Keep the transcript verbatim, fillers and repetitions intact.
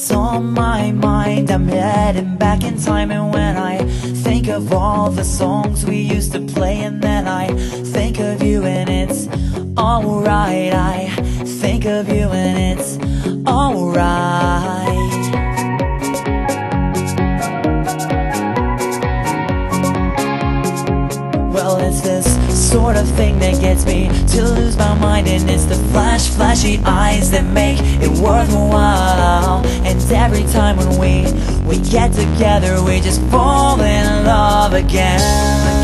what's on my mind. I'm heading back in time, and when I think of all the songs we used to play, and then I think of you and it's alright. I think of you and it's alright. Well, it's this sort of thing that gets me to lose my mind, and it's the flash, flashy eyes that make it worthwhile. And every time when we, we get together, we just fall in love again.